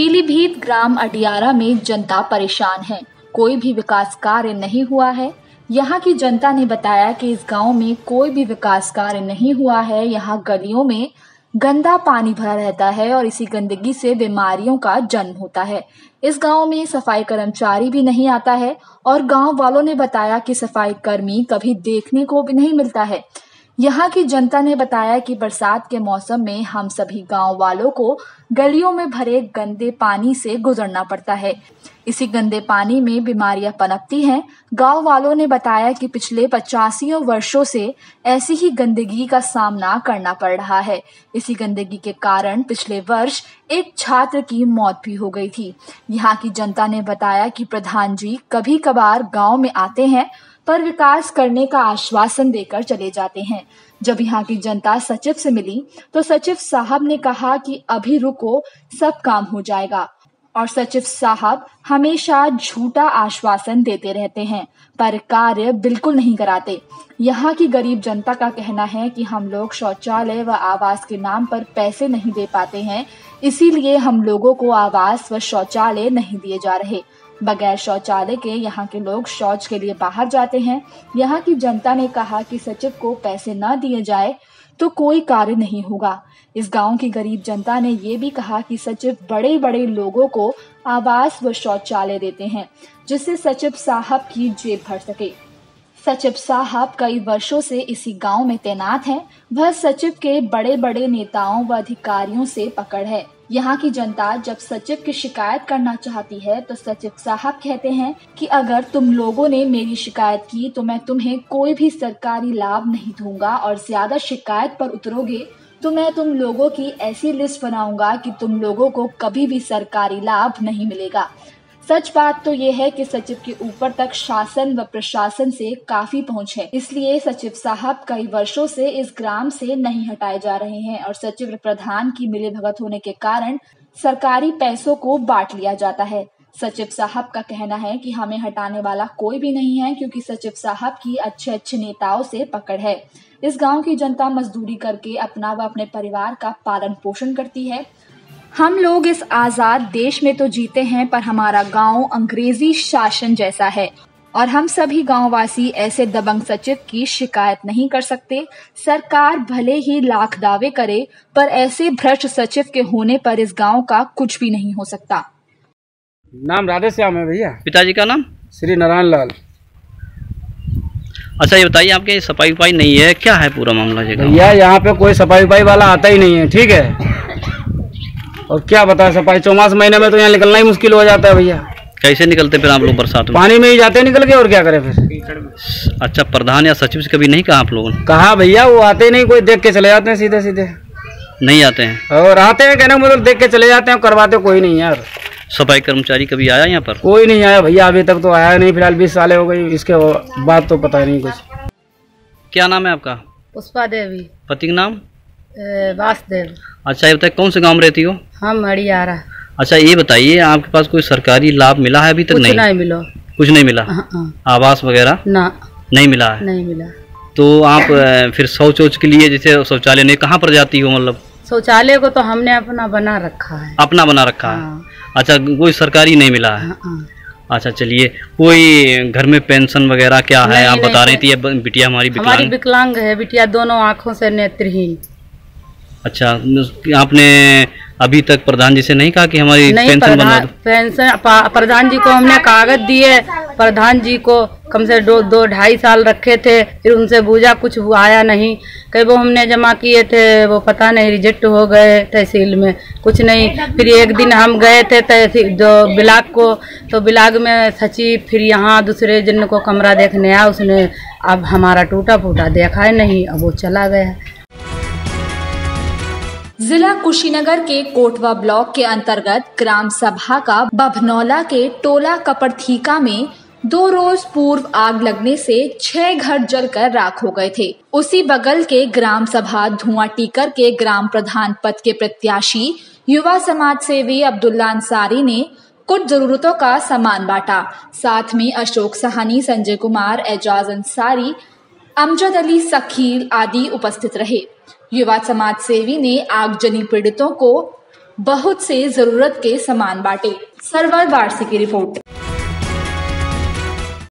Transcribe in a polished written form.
पीलीभीत ग्राम अडियारा में जनता परेशान है। कोई भी विकास कार्य नहीं हुआ है। यहाँ की जनता ने बताया कि इस गांव में कोई भी विकास कार्य नहीं हुआ है। यहाँ गलियों में गंदा पानी भरा रहता है और इसी गंदगी से बीमारियों का जन्म होता है। इस गांव में सफाई कर्मचारी भी नहीं आता है और गांव वालों ने बताया कि सफाई कर्मी कभी देखने को भी नहीं मिलता है। यहाँ की जनता ने बताया कि बरसात के मौसम में हम सभी गांव वालों को गलियों में भरे गंदे पानी से गुजरना पड़ता है। इसी गंदे पानी में बीमारियां पनपती हैं। गांव वालों ने बताया कि पिछले 85 वर्षों से ऐसी ही गंदगी का सामना करना पड़ रहा है। इसी गंदगी के कारण पिछले वर्ष एक छात्र की मौत भी हो गई थी। यहाँ की जनता ने बताया कि प्रधान जी कभी कभार गाँव में आते हैं पर विकास करने का आश्वासन देकर चले जाते हैं। जब यहाँ की जनता सचिव से मिली तो सचिव साहब ने कहा कि अभी रुको, सब काम हो जाएगा। और सचिव साहब हमेशा झूठा आश्वासन देते रहते हैं पर कार्य बिल्कुल नहीं कराते। यहाँ की गरीब जनता का कहना है कि हम लोग शौचालय व आवास के नाम पर पैसे नहीं दे पाते हैं, इसीलिए हम लोगों को आवास व शौचालय नहीं दिए जा रहे। बगैर शौचालय के यहाँ के लोग शौच के लिए बाहर जाते हैं। यहाँ की जनता ने कहा कि सचिव को पैसे न दिए जाए तो कोई कार्य नहीं होगा। इस गांव की गरीब जनता ने ये भी कहा कि सचिव बड़े बड़े लोगों को आवास व शौचालय देते हैं जिससे सचिव साहब की जेब भर सके। सचिव साहब कई वर्षों से इसी गांव में तैनात हैं। वह सचिव के बड़े बड़े नेताओं व अधिकारियों से पकड़ है। यहाँ की जनता जब सचिव की शिकायत करना चाहती है तो सचिव साहब कहते हैं कि अगर तुम लोगों ने मेरी शिकायत की तो मैं तुम्हें कोई भी सरकारी लाभ नहीं दूंगा और ज्यादा शिकायत पर उतरोगे तो मैं तुम लोगों की ऐसी लिस्ट बनाऊंगा कि तुम लोगों को कभी भी सरकारी लाभ नहीं मिलेगा। सच बात तो ये है कि सचिव के ऊपर तक शासन व प्रशासन से काफी पहुंच है, इसलिए सचिव साहब कई वर्षों से इस ग्राम से नहीं हटाए जा रहे हैं और सचिव प्रधान की मिलीभगत होने के कारण सरकारी पैसों को बांट लिया जाता है। सचिव साहब का कहना है कि हमें हटाने वाला कोई भी नहीं है क्योंकि सचिव साहब की अच्छे अच्छे नेताओं से पकड़ है। इस गाँव की जनता मजदूरी करके अपना व अपने परिवार का पालन पोषण करती है। हम लोग इस आज़ाद देश में तो जीते हैं पर हमारा गांव अंग्रेजी शासन जैसा है और हम सभी गांववासी ऐसे दबंग सचिव की शिकायत नहीं कर सकते। सरकार भले ही लाख दावे करे पर ऐसे भ्रष्ट सचिव के होने पर इस गांव का कुछ भी नहीं हो सकता। नाम राधेश्याम है भैया। पिताजी का नाम श्री नारायण लाल। अच्छा ये बताइए आपके सफाई उपाई नहीं है, क्या है पूरा मामला? भैया यहाँ पे कोई सफाई उपाई वाला आता ही नहीं है, ठीक है। और क्या बताएं, सफाई चौमास महीने में तो यहाँ निकलना ही मुश्किल हो जाता है भैया। कैसे निकलते फिर आप लोग बरसात में? पानी में ही जाते निकल के, और क्या करें फिर। अच्छा प्रधान या सचिव से कभी नहीं कहा आप लोगों ने? कहा भैया, वो आते ही नहीं, कोई देख के चले जाते हैं, सीधे सीधे नहीं आते हैं और आते हैं कहने मतलब देख के चले जाते हैं, करवाते कोई नहीं। यार सफाई कर्मचारी कभी आया यहाँ पर? कोई नहीं आया भैया, अभी तक तो आया नहीं। फिलहाल 20 साल हो गई, इसके बाद तो पता नहीं कुछ। क्या नाम है आपका? पुष्पा देवी। पति का नाम वासदेव। अच्छा ये बताइए कौन से गांव में रहती हो? हम अडियारा। अच्छा ये बताइए आपके पास कोई सरकारी लाभ मिला है अभी तक? नहीं, नहीं मिला, कुछ नहीं मिला। आवास वगैरह ना नहीं मिला है? नहीं मिला। तो आप फिर शौच के लिए जैसे शौचालय नहीं, कहाँ पर जाती हो? मतलब शौचालय को तो हमने अपना बना रखा है। अपना बना रखा है। अच्छा कोई सरकारी नहीं मिला है? अच्छा चलिए, कोई घर में पेंशन वगैरह क्या है? आप बता रही थी बिटिया हमारी विकलांग है, बिटिया दोनों आँखों से नेत्रहीन। अच्छा आपने अभी तक प्रधान जी से नहीं कहा कि हमारी पेंशन बनवा दो? पेंशन प्रधान जी को हमने कागज दिए, प्रधान जी को कम से 2-2.5 साल रखे थे, फिर उनसे पूछा कुछ आया नहीं। कई वो हमने जमा किए थे, वो पता नहीं रिजेक्ट हो गए तहसील में, कुछ नहीं। फिर एक दिन हम गए थे तहसील जो ब्लाक को, तो ब्लाक में सचिव फिर यहाँ दूसरे जन को कमरा देखने आया, उसने अब हमारा टूटा फूटा देखा है नहीं, अब वो चला गया। जिला कुशीनगर के कोटवा ब्लॉक के अंतर्गत ग्राम सभा का बभनौला के टोला कपड़थीका में 2 रोज पूर्व आग लगने से 6 घर जलकर राख हो गए थे। उसी बगल के ग्राम सभा धुआं टीकर के ग्राम प्रधान पद के प्रत्याशी युवा समाज सेवी अब्दुल्ला अंसारी ने कुछ जरूरतों का सामान बांटा। साथ में अशोक सहानी, संजय कुमार, एजाज अंसारी, अमजद अली, सखील आदि उपस्थित रहे। युवा समाज सेवी ने आगजनी पीड़ितों को बहुत से जरूरत के सामान बांटे। सर्वर वारसी की रिपोर्ट।